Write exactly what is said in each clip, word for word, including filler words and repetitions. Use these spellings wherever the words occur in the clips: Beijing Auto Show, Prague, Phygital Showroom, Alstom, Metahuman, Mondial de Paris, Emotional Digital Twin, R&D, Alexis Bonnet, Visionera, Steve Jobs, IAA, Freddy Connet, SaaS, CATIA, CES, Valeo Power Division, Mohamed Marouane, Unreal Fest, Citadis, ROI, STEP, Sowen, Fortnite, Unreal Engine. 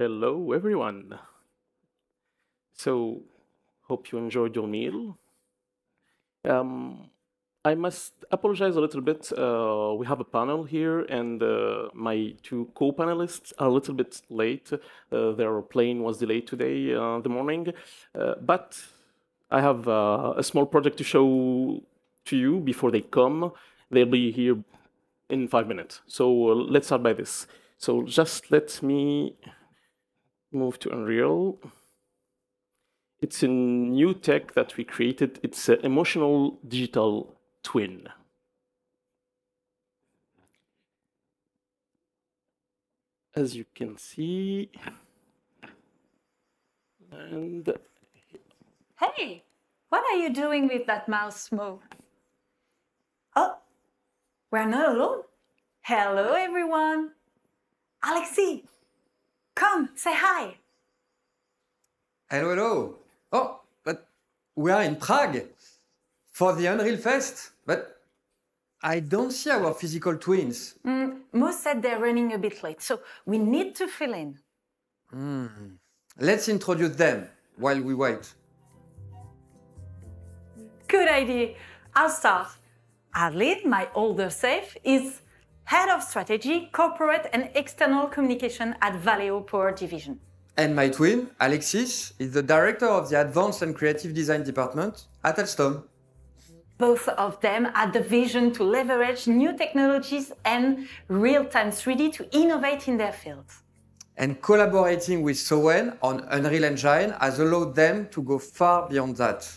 Hello, everyone. So, hope you enjoyed your meal. Um, I must apologize a little bit. Uh, we have a panel here, and uh, my two co-panelists are a little bit late. Uh, their plane was delayed today, uh, the morning. Uh, but I have uh, a small project to show to you before they come. They'll be here in five minutes. So uh, let's start by this. So just let me move to Unreal. It's a new tech that we created. It's an emotional digital twin. As you can see. And hey, what are you doing with that mouse move? Oh, we're not alone. Hello, everyone. Alexis, come, say hi. Hello, hello. Oh, but we are in Prague for the Unreal Fest, but I don't see our physical twins. Mm, Mo said they're running a bit late, so we need to fill in. Mm. Let's introduce them while we wait. Good idea. I'll start. Arlene, my older self, is Head of Strategy, Corporate and External Communication at Valeo Power Division. And my twin, Alexis, is the Director of the Advanced and Creative Design Department at Alstom. Both of them had the vision to leverage new technologies and real-time three D to innovate in their fields. And collaborating with Sowen on Unreal Engine has allowed them to go far beyond that.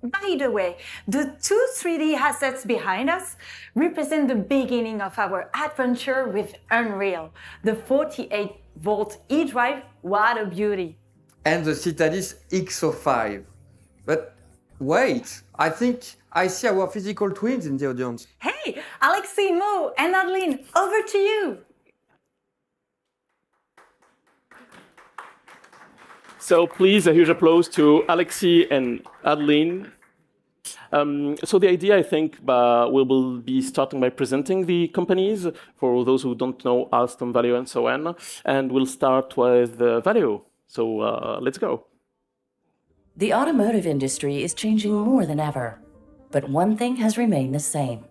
By the way, the two three D assets behind us represent the beginning of our adventure with Unreal. The forty-eight volt E drive, what a beauty! And the Citadis X oh five. But wait, I think I see our physical twins in the audience. Hey, Alexis, Mo and Adeline, over to you! So please, a huge applause to Alexis and Adeline. Um, so the idea, I think, uh, we will be starting by presenting the companies, for those who don't know Alstom, Valeo, and so on. And we'll start with uh, Valeo. So uh, let's go. The automotive industry is changing more than ever. But one thing has remained the same.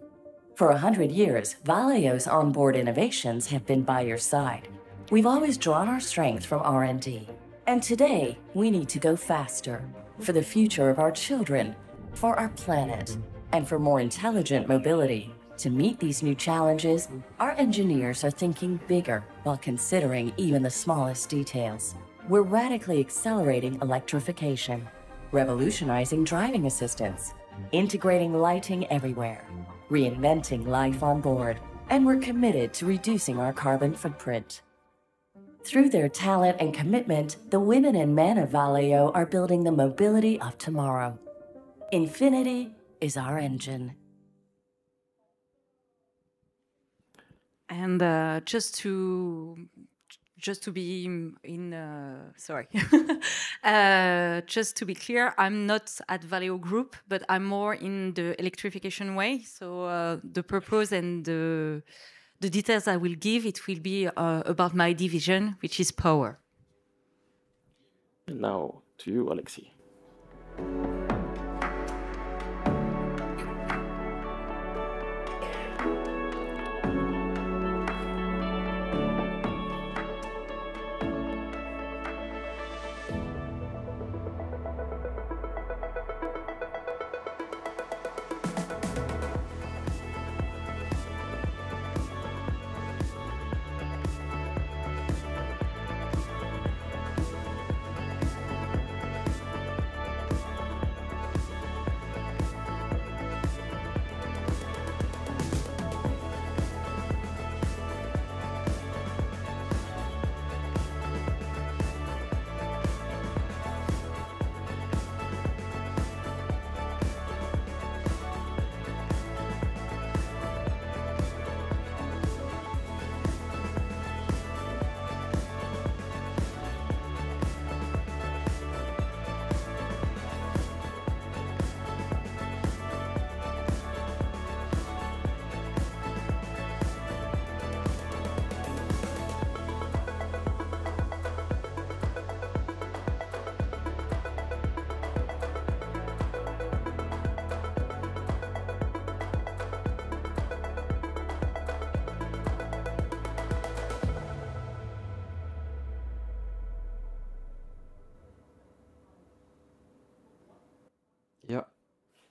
For one hundred years, Valeo's onboard innovations have been by your side. We've always drawn our strength from R and D. And today, we need to go faster, for the future of our children, for our planet, and for more intelligent mobility. To meet these new challenges, our engineers are thinking bigger while considering even the smallest details. We're radically accelerating electrification, revolutionizing driving assistance, integrating lighting everywhere, reinventing life on board, and we're committed to reducing our carbon footprint. Through their talent and commitment, the women and men of Valeo are building the mobility of tomorrow. Infinity is our engine. And uh, just to just to be in uh, sorry, uh, just to be clear, I'm not at Valeo Group, but I'm more in the electrification way. So uh, the purpose and the The details I will give, it will be uh, about my division, which is power. And now to you, Alexis.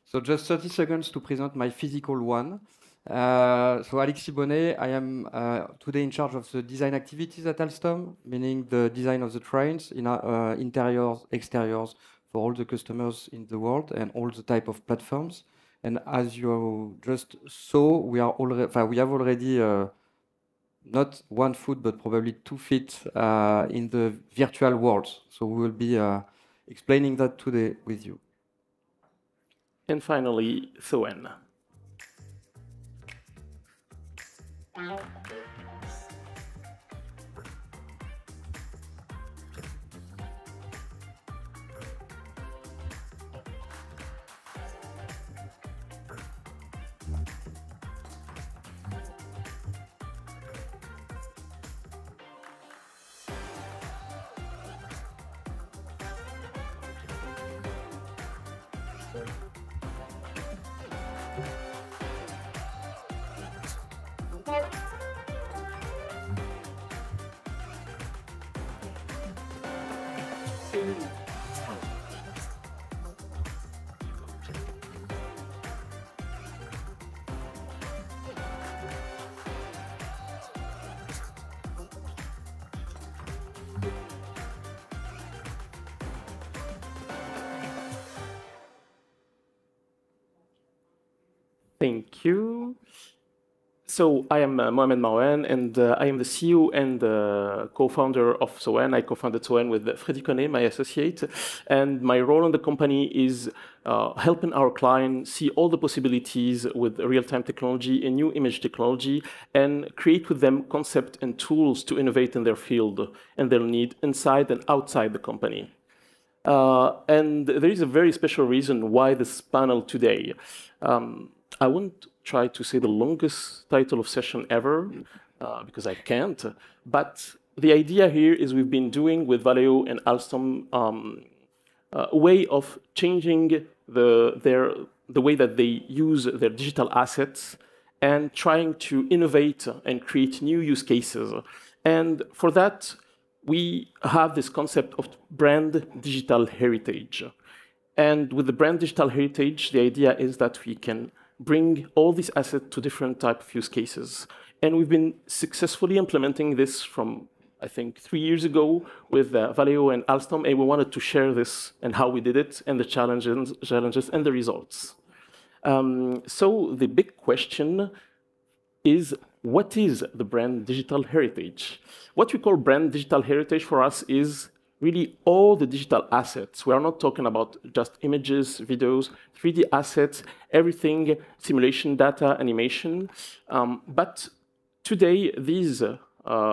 So just thirty seconds to present my physical one. Uh, so Alexis Bonnet, I am uh, today in charge of the design activities at Alstom, meaning the design of the trains, in our, uh, interiors, exteriors, for all the customers in the world and all the type of platforms. And as you just saw, we are already, we have already uh, not one foot, but probably two feet uh, in the virtual world. So we will be uh, explaining that today with you. And finally, Sowen. Thank you. So I am uh, Mohamed Marouane, and uh, I am the C E O and uh, co-founder of Sowen. I co-founded Sowen with Freddy Connet, my associate, and my role in the company is uh, helping our clients see all the possibilities with real-time technology and new image technology, and create with them concepts and tools to innovate in their field and their need inside and outside the company. Uh, and there is a very special reason why this panel today. Um, I won't try to say the longest title of session ever, uh, because I can't. But the idea here is we've been doing with Valeo and Alstom um, a way of changing the, their, the way that they use their digital assets and trying to innovate and create new use cases. And for that, we have this concept of brand digital heritage. And with the brand digital heritage, the idea is that we can bring all these assets to different type of use cases. And we've been successfully implementing this from, I think, three years ago with uh, Valeo and Alstom, and we wanted to share this and how we did it and the challenges, challenges and the results. Um, so the big question is, what is the brand digital heritage? What we call brand digital heritage for us is really all the digital assets. We are not talking about just images, videos, three D assets, everything, simulation data, animation. Um, but today, these uh,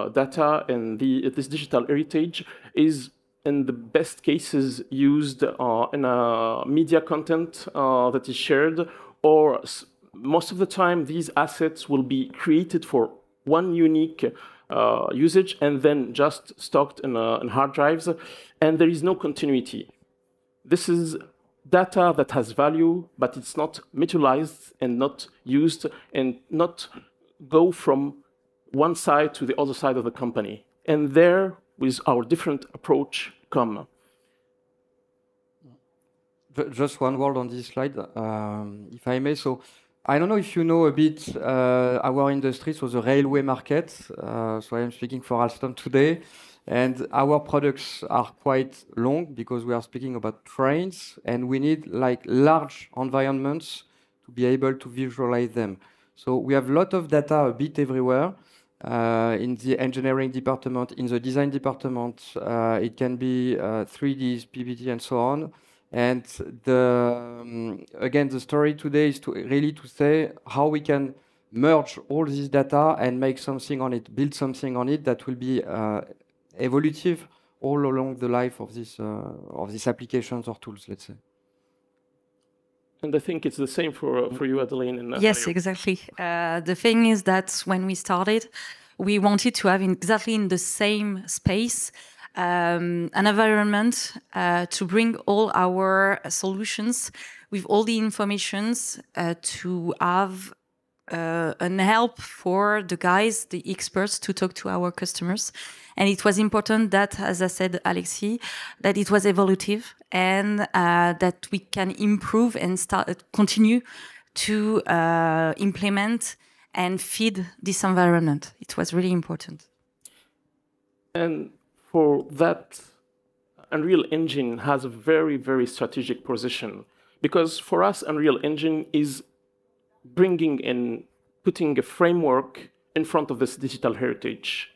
data and the, this digital heritage is, in the best cases, used uh, in a media content uh, that is shared, or most of the time, these assets will be created for one unique Uh, usage and then just stocked in, uh, in hard drives, and there is no continuity. This is data that has value, but it's not materialized and not used and not go from one side to the other side of the company. And there, with our different approach, come. Just one word on this slide, um, if I may. So, I don't know if you know a bit uh, our industry, so the railway market. Uh, so I am speaking for Alstom today. And our products are quite long because we are speaking about trains, and we need like large environments to be able to visualize them. So we have a lot of data a bit everywhere uh, in the engineering department, in the design department. Uh, it can be uh, three Ds, P B T, and so on. And the, um, again, the story today is to really to say how we can merge all this data and make something on it, build something on it that will be uh, evolutive all along the life of this uh, of these applications or tools, let's say. And I think it's the same for uh, for you, Adeline. And, uh, yes, exactly. Uh, the thing is that when we started, we wanted to have in exactly in the same space. Um, an environment uh, to bring all our solutions with all the informations uh, to have uh, an help for the guys, the experts, to talk to our customers. And it was important that, as I said, Alexis, that it was evolutive and uh, that we can improve and start continue to uh, implement and feed this environment. It was really important. And for that, Unreal Engine has a very, very strategic position, because for us, Unreal Engine is bringing in, putting a framework in front of this digital heritage.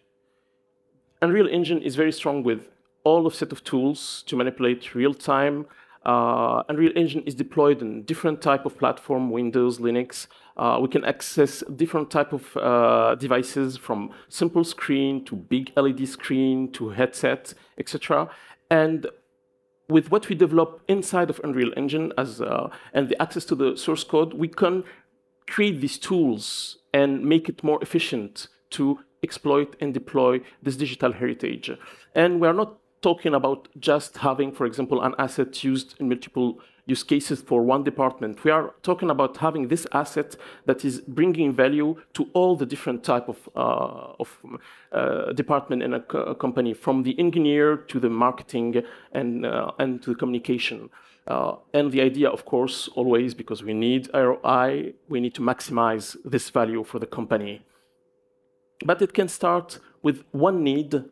Unreal Engine is very strong with all of set of tools to manipulate real-time. Uh, Unreal Engine is deployed in different type of platform, Windows, Linux. Uh, we can access different type of uh, devices, from simple screen to big L E D screen to headset, et cetera. And with what we develop inside of Unreal Engine as uh, and the access to the source code, we can create these tools and make it more efficient to exploit and deploy this digital heritage. And we are not talking about just having, for example, an asset used in multiple use cases for one department. We are talking about having this asset that is bringing value to all the different type of, uh, of uh, department in a, co a company, from the engineer to the marketing and, uh, and to the communication. Uh, and the idea, of course, always, because we need R O I, we need to maximize this value for the company. But it can start with one need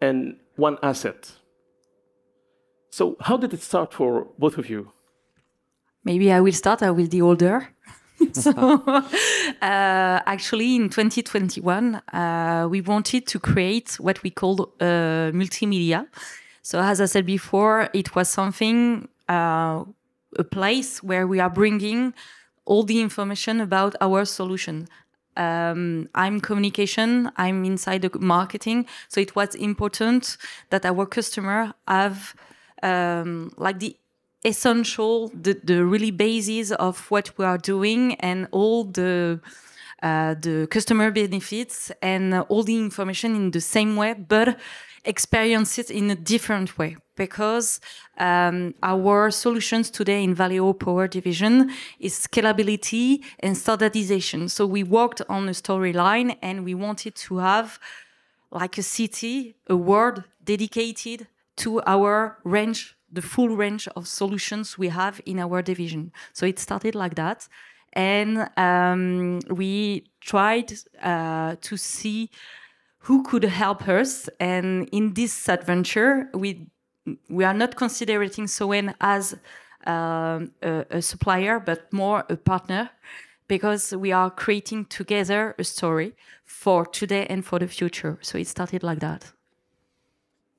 and one asset. So how did it start for both of you? Maybe I will start. I will be older. So, uh, actually, in twenty twenty-one, uh, we wanted to create what we called uh, multimedia. So as I said before, it was something, uh, a place where we are bringing all the information about our solution. Um, I'm communication, I'm inside the marketing. So it was important that our customer have um, like the essential, the, the really basis of what we are doing, and all the, uh, the customer benefits and all the information in the same way, but experience it in a different way. Because um, our solutions today in Valeo Power Division is scalability and standardization. So we worked on a storyline, and we wanted to have like a city, a world dedicated to our range, the full range of solutions we have in our division. So it started like that. And um, we tried uh, to see who could help us. And in this adventure, we We are not considering Sowen as um, a, a supplier, but more a partner, because we are creating together a story for today and for the future. So it started like that.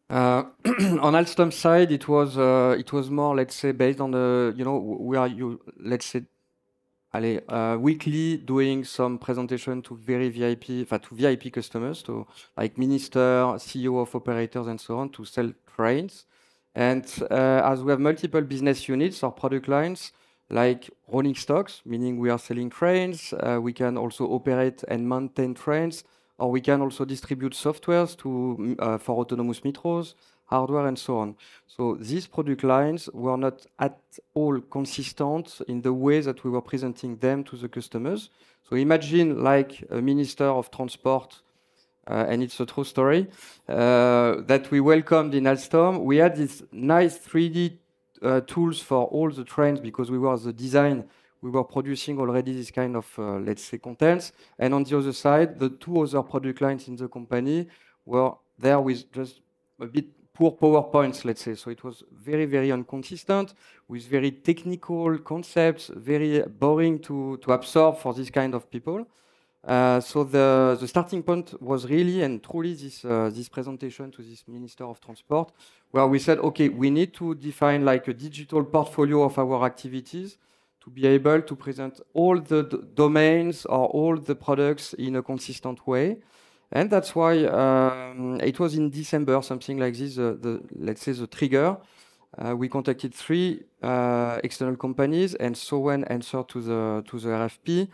Uh, on Alstom's side, it was uh, it was more, let's say, based on the, you know, we are you let's say, uh, weekly doing some presentation to very V I P, to V I P customers, to like minister, C E O of operators, and so on, to sell trains. And uh, as we have multiple business units or product lines, like rolling stocks, meaning we are selling trains, uh, we can also operate and maintain trains, or we can also distribute softwares to, uh, for autonomous metros, hardware, and so on. So these product lines were not at all consistent in the way that we were presenting them to the customers. So imagine like a minister of transport, Uh, and it's a true story, uh, that we welcomed in Alstom. We had these nice three D uh, tools for all the trains, because we were the design, we were producing already this kind of, uh, let's say, contents. And on the other side, the two other product lines in the company were there with just a bit poor PowerPoints, let's say. So it was very, very inconsistent, with very technical concepts, very boring to, to absorb for this kind of people. Uh, so the, the starting point was really and truly this, uh, this presentation to this Minister of Transport, where we said, okay, we need to define like a digital portfolio of our activities to be able to present all the domains or all the products in a consistent way. And that's why um, it was in December, something like this, uh, the, let's say the trigger. Uh, we contacted three uh, external companies, and Sowen answered to the, to the R F P.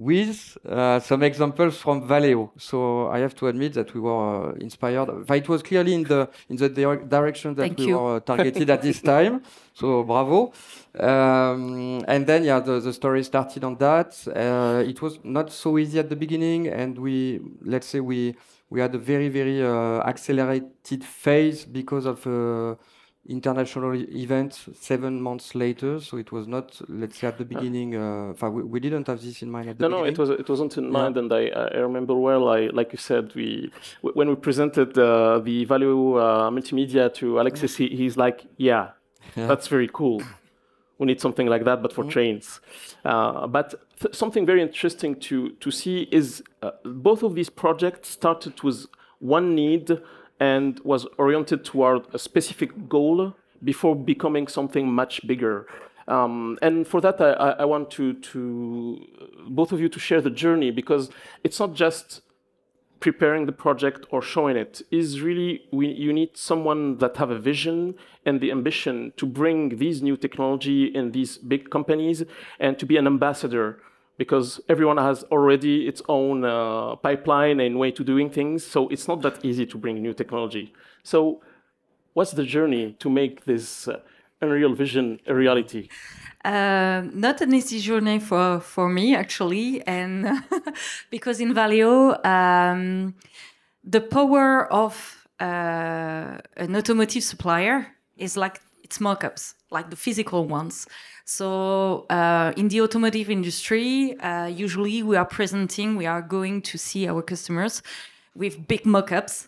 with uh, some examples from Valeo. So I have to admit that we were uh, inspired. But it was clearly in the in the direc direction that Thank we you. were uh, targeted at this time. So bravo. Um, and then yeah, the, the story started on that. Uh, it was not so easy at the beginning, and we let's say we we had a very very uh, accelerated phase because of. Uh, international event seven months later, so it was not, let's say, at the beginning. Uh, we, we didn't have this in mind at the no, beginning. No, no, it was it wasn't in mind, yeah. and I, I remember well. I like you said, we when we presented uh, the Valeo uh, multimedia to Alexis, he, he's like, yeah, yeah, that's very cool. We need something like that, but for mm. trains. Uh, but th something very interesting to to see is uh, both of these projects started with one need. And was oriented toward a specific goal before becoming something much bigger. Um, and for that, I, I want to, to both of you to share the journey, because it's not just preparing the project or showing it. Is really we, you need someone that have a vision and the ambition to bring these new technology in these big companies and to be an ambassador. Because everyone has already its own uh, pipeline and way to doing things. So it's not that easy to bring new technology. So what's the journey to make this uh, Unreal vision a reality? Uh, not an easy journey for, for me, actually. And because in Valeo, um, the power of uh, an automotive supplier is like its mock-ups, like the physical ones. So uh, in the automotive industry, uh, usually we are presenting, we are going to see our customers with big mock-ups,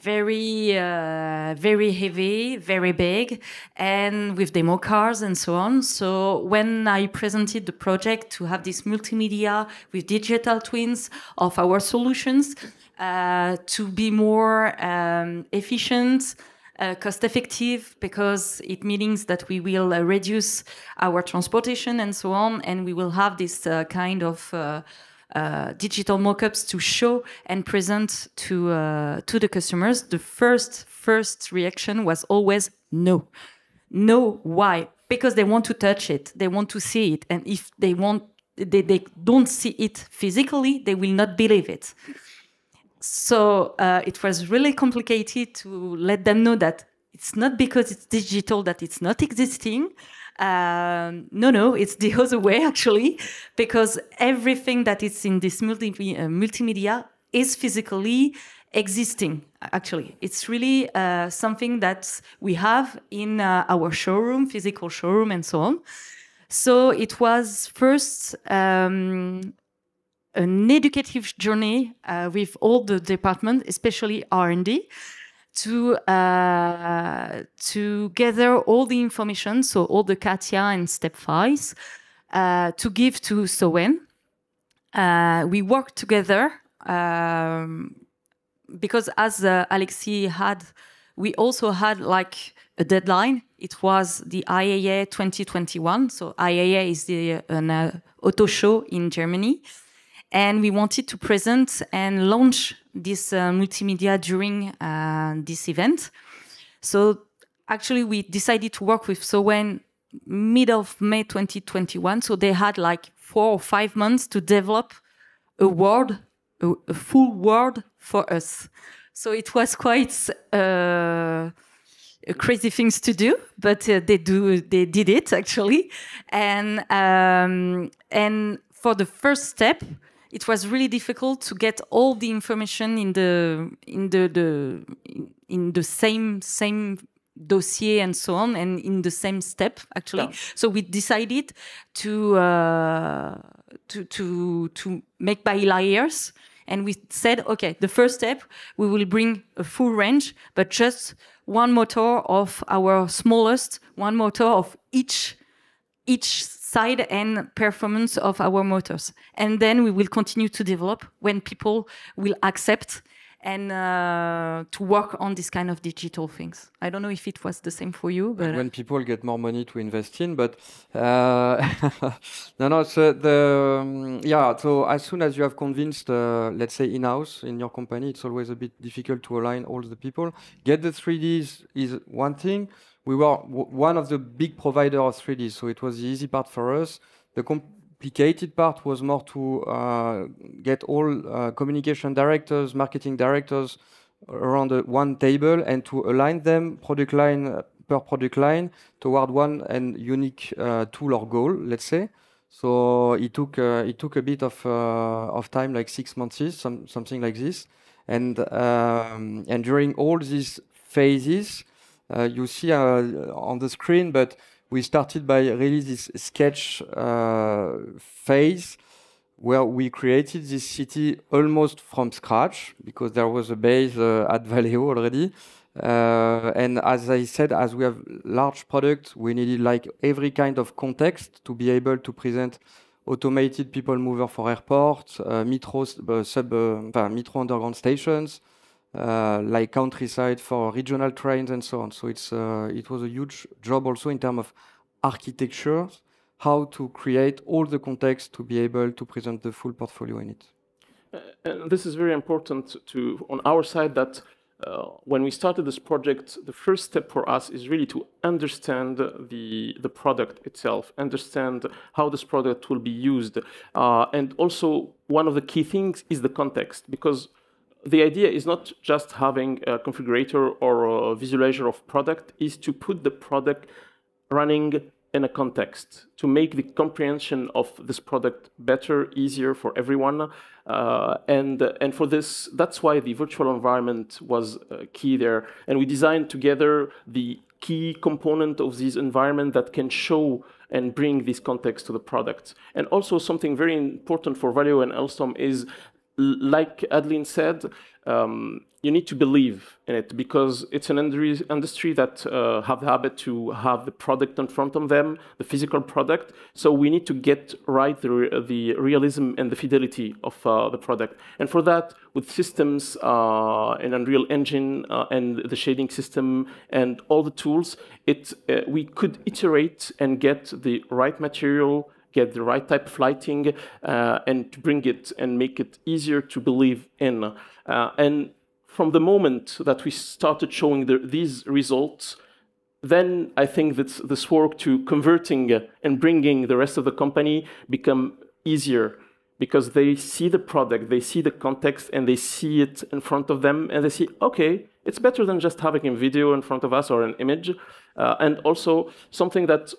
very, uh, very heavy, very big, and with demo cars and so on. So when I presented the project to have this multimedia with digital twins of our solutions uh, to be more um, efficient, Uh, cost effective, because it means that we will uh, reduce our transportation and so on, and we will have this uh, kind of uh, uh, digital mock-ups to show and present to uh, to the customers. The first first reaction was always no. No, why? Because they want to touch it, they want to see it, and if they want they, they don't see it physically, they will not believe it. So uh, it was really complicated to let them know that it's not because it's digital that it's not existing. Um, no, no, it's the other way, actually, because everything that is in this multi uh, multimedia is physically existing, actually. It's really uh, something that we have in uh, our showroom, physical showroom, and so on. So it was first... Um, an educative journey uh, with all the departments, especially R and D, to, uh, to gather all the information, so all the CATIA and STEP files, uh, to give to Sowen. Uh, we worked together um, because, as uh, Alexis had, we also had like a deadline. It was the I A A twenty twenty-one. So I A A is the, an uh, auto show in Germany. And we wanted to present and launch this uh, multimedia during uh, this event. So actually, we decided to work with Sowen mid of May twenty twenty-one. So they had like four or five months to develop a word, a, a full word for us. So it was quite uh, crazy things to do, but uh, they do they did it actually, and um, and for the first step. It was really difficult to get all the information in the in the, the in the same same dossier and so on, and in the same step actually. Yeah. So we decided to uh, to to to make by layers, and we said, okay, the first step we will bring a full range, but just one motor of our smallest, one motor of each each. side and performance of our motors. And then we will continue to develop when people will accept and uh, to work on this kind of digital things. I don't know if it was the same for you. But when people get more money to invest in, but uh, no, no, so the, um, yeah, so as soon as you have convinced, uh, let's say in-house in your company, it's always a bit difficult to align all the people. Get the three Ds is one thing. We were w one of the big providers of three D, so it was the easy part for us. The comp complicated part was more to uh, get all uh, communication directors, marketing directors around the one table and to align them product line per product line toward one and unique uh, tool or goal, let's say. So it took uh, it took a bit of uh, of time, like six months, some something like this. And um, and during all these phases, uh, you see uh, on the screen, but we started by really this sketch uh, phase, where we created this city almost from scratch because there was a base uh, at Valeo already. Uh, and as I said, as we have large products, we needed like every kind of context to be able to present automated people mover for airports, uh, metro uh, sub, uh, metro underground stations, uh, like countryside for regional trains and so on. So it's uh, it was a huge job also in terms of architecture, how to create all the context to be able to present the full portfolio in it. Uh, and this is very important to on our side that. Uh, when we started this project, the first step for us is really to understand the, the product itself, understand how this product will be used. Uh, and also, one of the key things is the context, because the idea is not just having a configurator or a visualizer of product, is to put the product running in a context, to make the comprehension of this product better, easier for everyone. Uh, and, and for this, that's why the virtual environment was uh, key there. And we designed together the key component of this environment that can show and bring this context to the product. And also something very important for Valeo and Alstom is, like Adeline said, um, you need to believe in it, because it's an industry that uh, have the habit to have the product in front of them, the physical product. So we need to get right the, re the realism and the fidelity of uh, the product. And for that, with systems uh, in Unreal Engine uh, and the shading system and all the tools, it, uh, we could iterate and get the right material, get the right type of lighting, uh, and to bring it and make it easier to believe in. Uh, and from the moment that we started showing the, these results, then I think that this work to converting and bringing the rest of the company become easier, because they see the product, they see the context, and they see it in front of them, and they see, okay, it's better than just having a video in front of us or an image. Uh, and also something that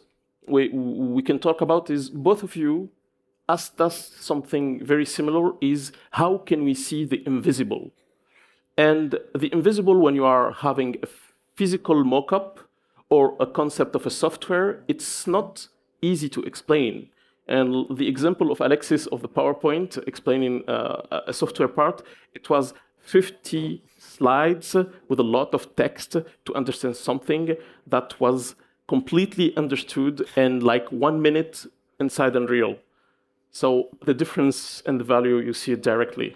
We, we can talk about is both of you asked us something very similar, is how can we see the invisible? And the invisible, when you are having a physical mock-up or a concept of a software, it's not easy to explain. And the example of Alexis of the PowerPoint explaining uh, a software part, it was fifty slides with a lot of text to understand something that was completely understood and like one minute inside Unreal. So the difference and the value, you see it directly.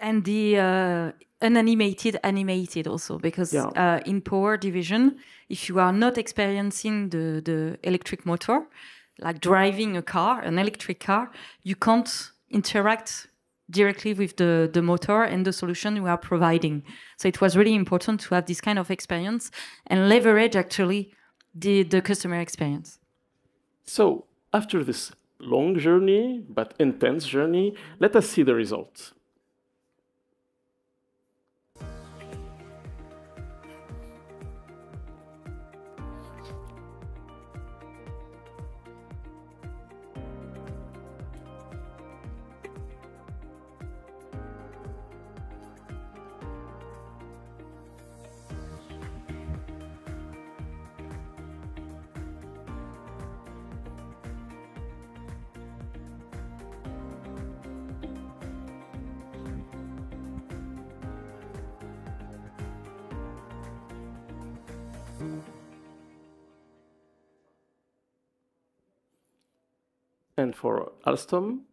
And the uh, unanimated animated also, because yeah. uh, in Power Division, if you are not experiencing the, the electric motor, like driving a car, an electric car, you can't interact directly with the, the motor and the solution we are providing. So it was really important to have this kind of experience and leverage actually the, the customer experience. So after this long journey, but intense journey, let us see the results. And for Alstom,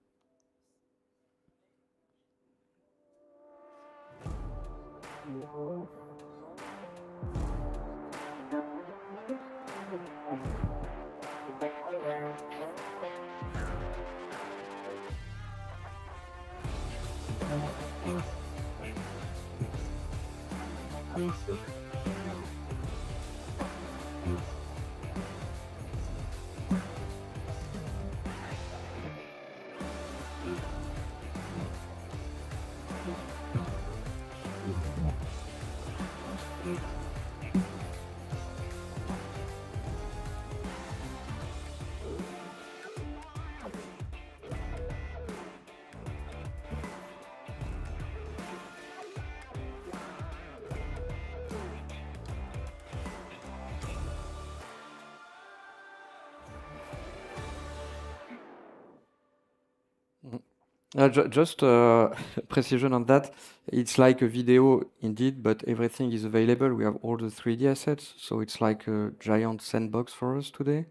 Uh, ju just uh, precision on that. It's like a video indeed, but everything is available. We have all the three D assets, so it's like a giant sandbox for us today.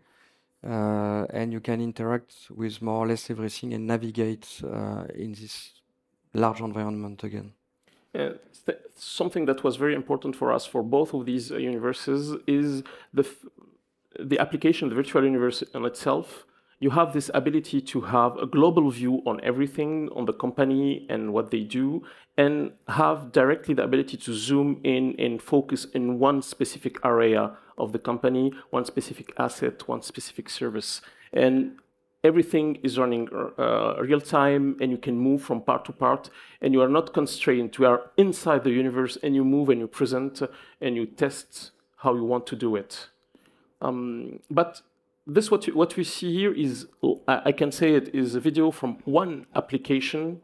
Uh, and you can interact with more or less everything and navigate uh, in this large environment again. Yeah, th something that was very important for us for both of these uh, universes is the, f the application, the virtual universe in itself. You have this ability to have a global view on everything, on the company and what they do, and have directly the ability to zoom in and focus in one specific area of the company, one specific asset, one specific service. And everything is running uh, real time, and you can move from part to part, and you are not constrained. You are inside the universe, and you move and you present and you test how you want to do it. Um, but This what, you, what we see here is, I can say it, is a video from one application,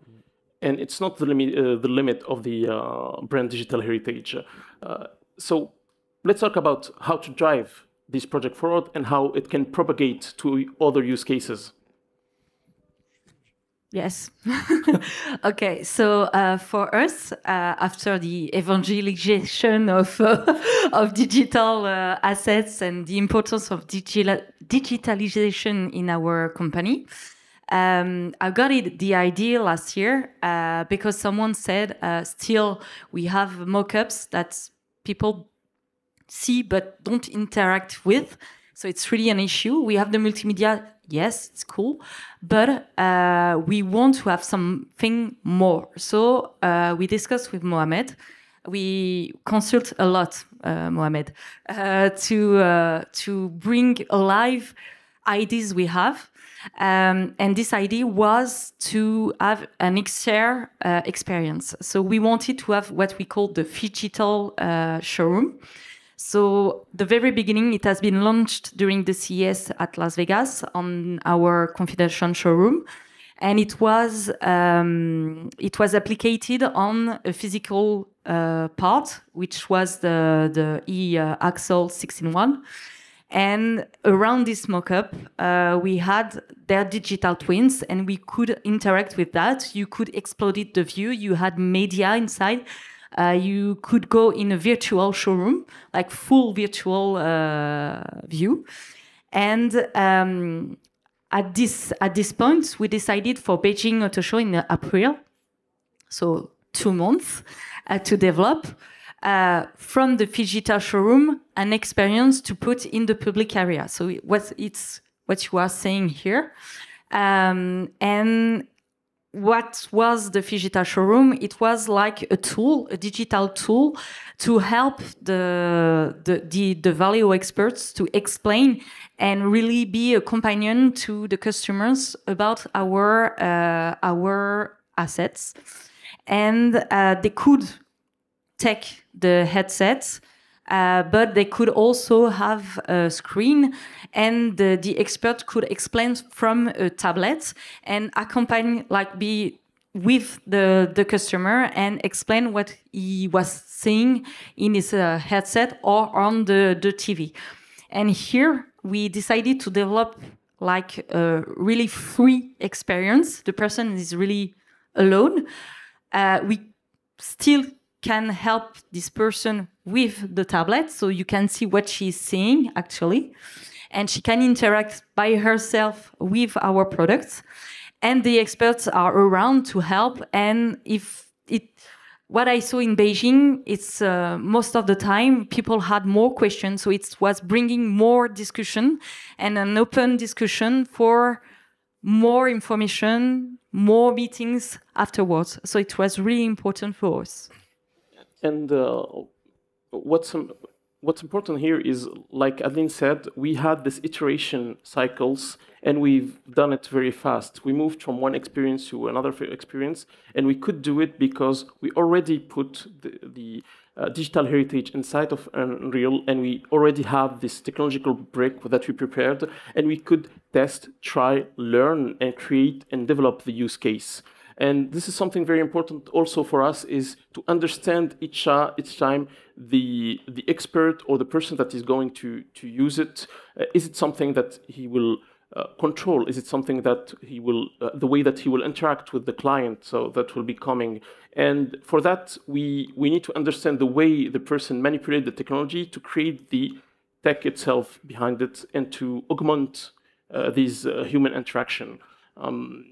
and it's not the, limi uh, the limit of the uh, brand digital heritage. Uh, so let's talk about how to drive this project forward and how it can propagate to other use cases. Yes. Okay. So uh, for us, uh, after the evangelization of uh, of digital uh, assets and the importance of digital digitalization in our company, um, I got it, the idea last year uh, because someone said, uh, "Still, we have mock-ups that people see but don't interact with, so it's really an issue. We have the multimedia." Yes, it's cool, but uh, we want to have something more. So uh, we discussed with Mohamed. We consult a lot, uh, Mohamed, uh, to uh, to bring alive ideas we have. Um, and this idea was to have an X R uh, experience. So we wanted to have what we call the Phygital uh, Showroom. So the very beginning, it has been launched during the C E S at Las Vegas on our confidential showroom, and it was um, it was applicated on a physical uh, part, which was the the E uh, axle sixteen one, and around this mock-up, uh, we had their digital twins, and we could interact with that. You could explode it, the view. You had media inside. Uh, you could go in a virtual showroom, like full virtual uh, view. And um, at this at this point, we decided for Beijing Auto Show in April, so two months, uh, to develop uh, from the Phygital showroom an experience to put in the public area. So it was, it's what you are saying here. Um, and what was the Phygital showroom? It was like a tool, a digital tool, to help the the the, the Valeo experts to explain and really be a companion to the customers about our uh, our assets, and uh, they could take the headsets. Uh, but they could also have a screen, and the, the expert could explain from a tablet and accompany, like be with the, the customer and explain what he was seeing in his uh, headset or on the, the T V. And here we decided to develop like a really free experience. The person is really alone. Uh, we still can help this person with the tablet, so you can see what she's seeing actually, and she can interact by herself with our products, and the experts are around to help. And if it, what I saw in Beijing, it's uh, most of the time people had more questions, so it was bringing more discussion and an open discussion for more information, more meetings afterwards. So it was really important for us. And uh, what's um, what's important here is, like Adeline said, we had this iteration cycles, and we've done it very fast. We moved from one experience to another experience, and we could do it because we already put the, the uh, digital heritage inside of Unreal, and we already have this technological brick that we prepared, and we could test, try, learn, and create and develop the use case. And this is something very important also for us, is to understand each, uh, each time the, the expert or the person that is going to, to use it. Uh, is it something that he will uh, control? Is it something that he will, uh, the way that he will interact with the client, so that will be coming? And for that, we, we need to understand the way the person manipulates the technology to create the tech itself behind it and to augment uh, these uh, human interaction. Um,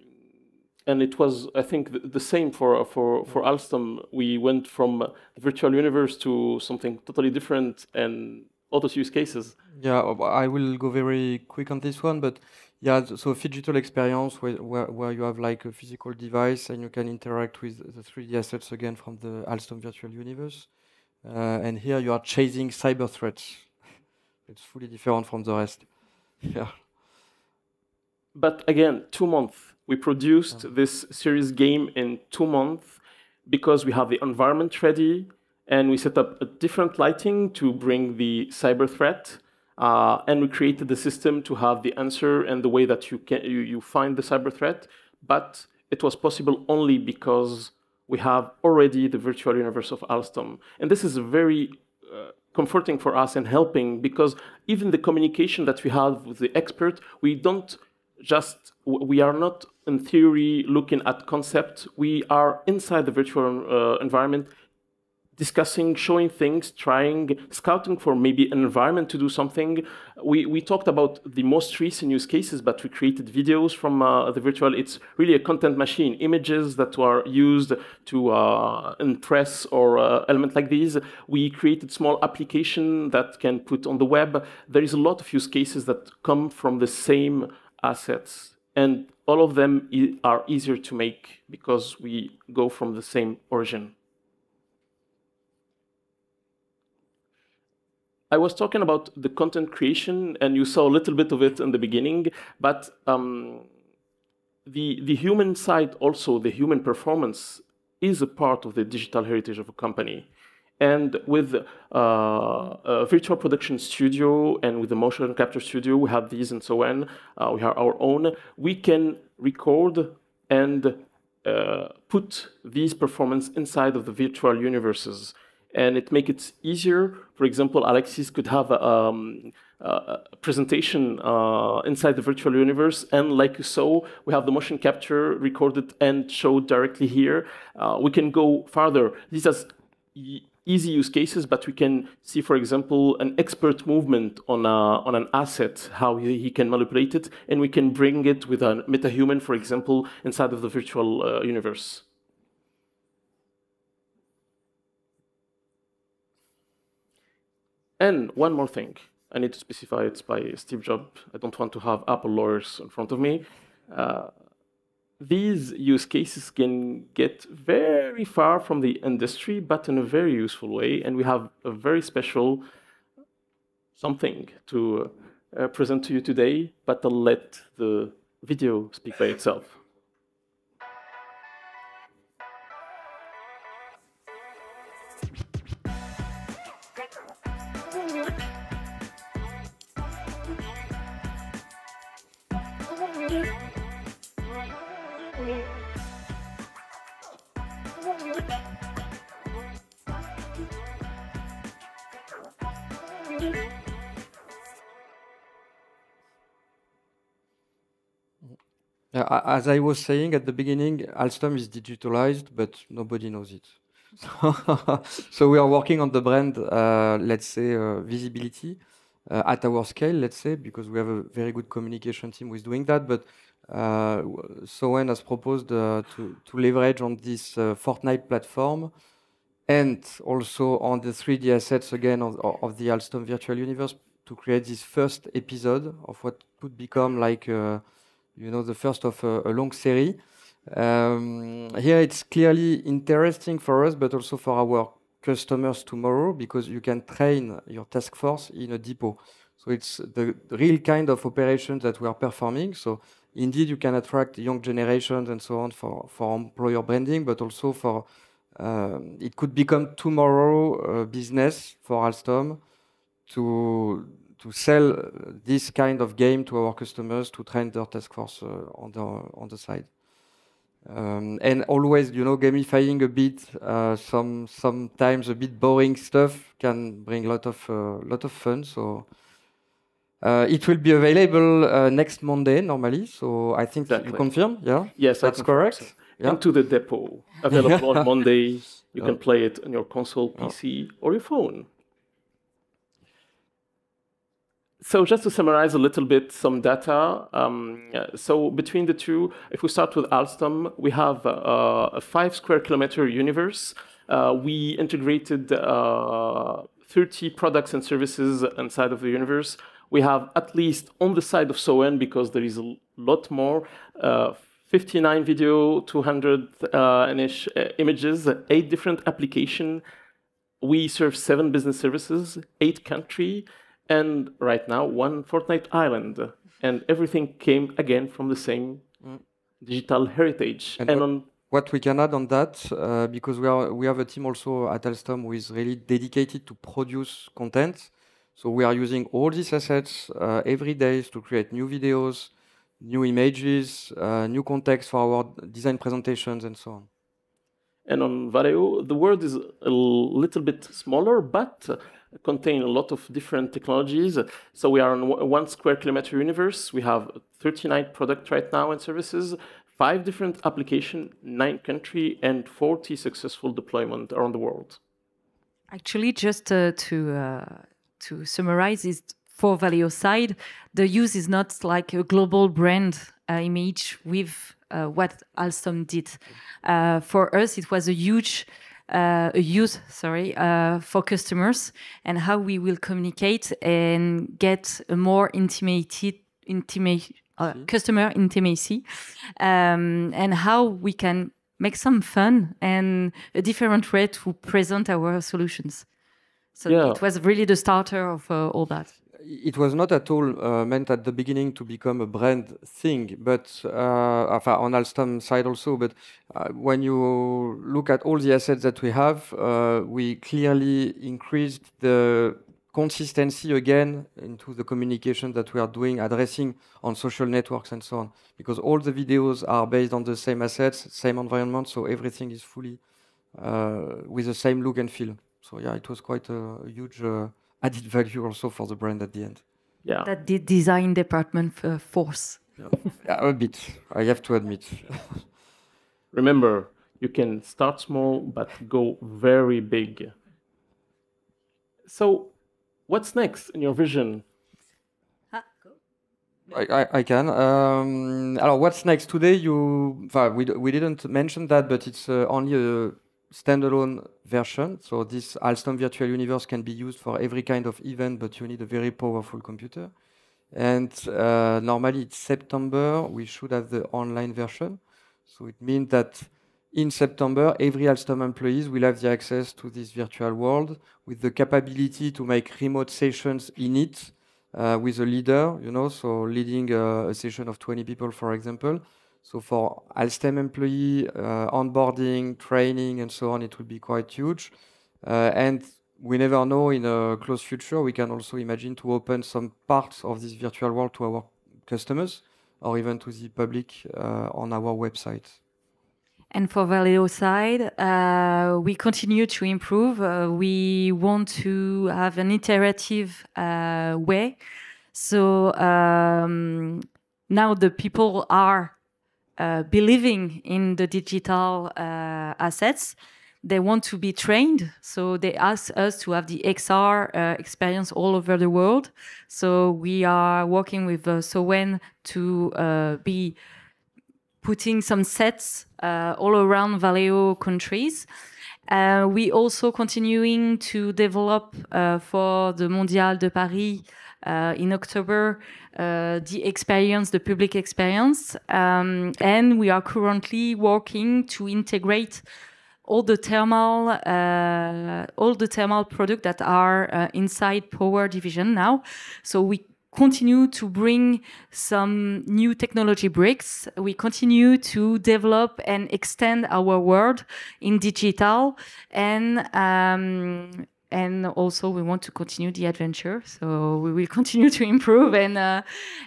And it was, I think, the same for, for, for Alstom. We went from the virtual universe to something totally different and all those use cases. Yeah, I will go very quick on this one, but yeah, so phygital experience where, where, where you have like a physical device and you can interact with the three D assets again from the Alstom virtual universe. Uh, and here you are chasing cyber threats. It's fully different from the rest. Yeah. But again, two months. We produced this series game in two months because we have the environment ready, and we set up a different lighting to bring the cyber threat, uh, and we created the system to have the answer and the way that you, can, you, you find the cyber threat. But it was possible only because we have already the virtual universe of Alstom. And this is a very uh, comforting for us and helping, because even the communication that we have with the expert, we don't just, we are not in theory looking at concepts. We are inside the virtual uh, environment, discussing, showing things, trying, scouting for maybe an environment to do something. We, we talked about the most recent use cases, but we created videos from uh, the virtual. It's really a content machine, images that are used to uh, impress or uh, element like these. We created small application that can put on the web. There is a lot of use cases that come from the same assets, and all of them e are easier to make because we go from the same origin. I was talking about the content creation, and you saw a little bit of it in the beginning, but um, the, the human side also, the human performance, is a part of the digital heritage of a company. And with uh, a virtual production studio and with the motion capture studio, we have these and so on. Uh, we have our own. We can record and uh, put these performance inside of the virtual universes, and it makes it easier. For example, Alexis could have a, um, a presentation uh, inside the virtual universe, and like you saw, we have the motion capture recorded and showed directly here. Uh, we can go farther. This is easy use cases, but we can see, for example, an expert movement on, a, on an asset, how he, he can manipulate it, and we can bring it with a Metahuman, for example, inside of the virtual uh, universe. And one more thing. I need to specify it's by Steve Jobs. I don't want to have Apple lawyers in front of me. Uh, These use cases can get very far from the industry, but in a very useful way. And we have a very special something to uh, present to you today, but I'll let the video speak by itself. As I was saying at the beginning, Alstom is digitalized, but nobody knows it. So we are working on the brand, uh, let's say, uh, visibility uh, at our scale, let's say, because we have a very good communication team who is doing that. But uh, Sowen has proposed uh, to, to leverage on this uh, Fortnite platform and also on the three D assets, again, of, of the Alstom virtual universe, to create this first episode of what could become like Uh, you know, the first of a, a long series. Um, here it's clearly interesting for us, but also for our customers tomorrow because you can train your task force in a depot. So it's the real kind of operations that we are performing. So indeed, you can attract young generations and so on for, for employer branding, but also for um, it could become tomorrow a business for Alstom to to sell this kind of game to our customers to train their task force uh, on the on the side. Um, and always, you know, gamifying a bit, uh, some sometimes a bit boring stuff can bring a lot of uh, lot of fun. So uh, it will be available uh, next Monday normally. So I think exactly. You confirm, yeah? Yes, that's correct. So. Yeah. Into the depot, available on Monday. You yeah. can play it on your console, P C, yeah. or your phone. So just to summarize a little bit some data, um, so between the two, if we start with Alstom, we have a, a five square kilometer universe. Uh, we integrated uh, thirty products and services inside of the universe. We have, at least on the side of Sowen, because there is a lot more, uh, fifty-nine video, two hundred-ish uh, images, eight different applications. We serve seven business services, eight countries. And right now, one Fortnite island. And everything came, again, from the same mm. digital heritage. And, and on what we can add on that, uh, because we, are, we have a team also at Alstom who is really dedicated to produce content. So we are using all these assets uh, every day to create new videos, new images, uh, new context for our design presentations, and so on. And on Valeo, the world is a little bit smaller, but contain a lot of different technologies. So we are on one square kilometer universe. We have thirty-nine products right now and services, five different applications, nine countries, and forty successful deployments around the world. Actually, just uh, to, uh, to summarize, is for Valeo side, the use is not like a global brand uh, image with uh, what Alstom did. Uh, for us, it was a huge Uh, use sorry uh, for customers and how we will communicate and get a more intimated intimate uh, mm-hmm. customer intimacy um, and how we can make some fun and a different way to present our solutions. So yeah. It was really the starter of uh, all that. It was not at all uh, meant at the beginning to become a brand thing, but uh, on Alstom side also. But uh, when you look at all the assets that we have, uh, we clearly increased the consistency again into the communication that we are doing, addressing on social networks and so on. Because all the videos are based on the same assets, same environment, so everything is fully uh, with the same look and feel. So yeah, it was quite a huge... Uh, added value also for the brand at the end. Yeah. That did design department for force. Yeah. Yeah, a bit, I have to admit. Remember, you can start small, but go very big. So what's next in your vision? Ah, go. I, I, I can. Um, alors, what's next today? You, we, we didn't mention that, but it's uh, only a standalone version. So this Alstom virtual universe can be used for every kind of event, but you need a very powerful computer. And uh, normally it's September, we should have the online version. So it means that in September, every Alstom employees will have the access to this virtual world with the capability to make remote sessions in it uh, with a leader, you know, so leading a, a session of twenty people, for example. So for Alstom employee uh, onboarding, training, and so on, it will be quite huge. Uh, and we never know, in a close future, we can also imagine to open some parts of this virtual world to our customers or even to the public uh, on our website. And for Valeo side, uh, we continue to improve. Uh, we want to have an iterative uh, way. So um, now the people are Uh, believing in the digital uh, assets. They want to be trained, so they ask us to have the X R uh, experience all over the world. So we are working with uh, Sowen to uh, be putting some sets uh, all around Valeo countries. Uh, we also continuing to develop uh, for the Mondial de Paris Uh, in October, uh, the experience, the public experience, um, and we are currently working to integrate all the thermal, uh, all the thermal products that are uh, inside Power Division now. So we continue to bring some new technology bricks. We continue to develop and extend our world in digital, and um, and also we want to continue the adventure. So we will continue to improve, and uh,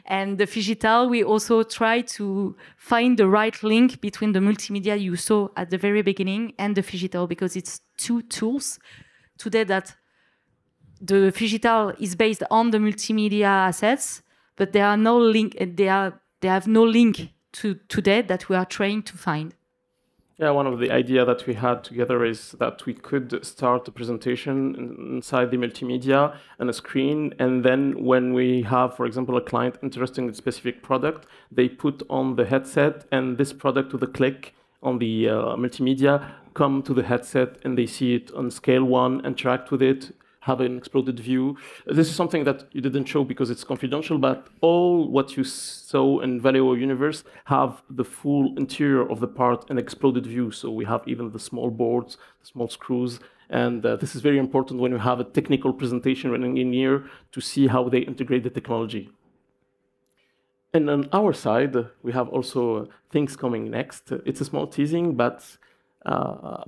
and the Phygital, we also try to find the right link between the multimedia you saw at the very beginning and the Phygital, because it's two tools today that. The Phygital is based on the multimedia assets, but there are no link. They are they have no link to today that we are trying to find. Yeah, one of the ideas that we had together is that we could start the presentation inside the multimedia and a screen, and then when we have, for example, a client interested in a specific product, they put on the headset, and this product with a click on the uh, multimedia come to the headset, and they see it on scale one, interact with it. Have an exploded view. This is something that you didn't show because it's confidential, but all what you saw in Valeo Universe have the full interior of the part and exploded view. So we have even the small boards, the small screws, and uh, this is very important when you have a technical presentation with an engineer to see how they integrate the technology. And on our side, we have also things coming next. It's a small teasing, but uh,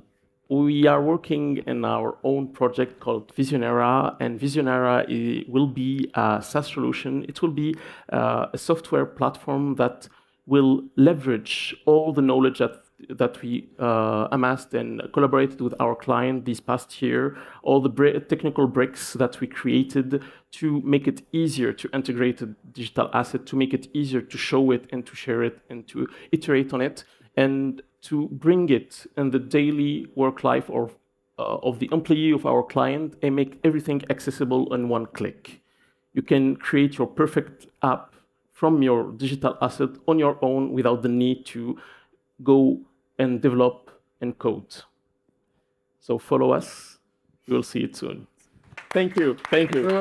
we are working in our own project called Visionera, and Visionera will be a SaaS solution. It will be uh, a software platform that will leverage all the knowledge that that we uh, amassed and collaborated with our client this past year, all the br technical bricks that we created to make it easier to integrate a digital asset, to make it easier to show it and to share it and to iterate on it, and to bring it in the daily work life or, uh, of the employee of our client and make everything accessible in one click. You can create your perfect app from your digital asset on your own without the need to go and develop and code. So follow us. You'll see it soon. Thank you. Thank you.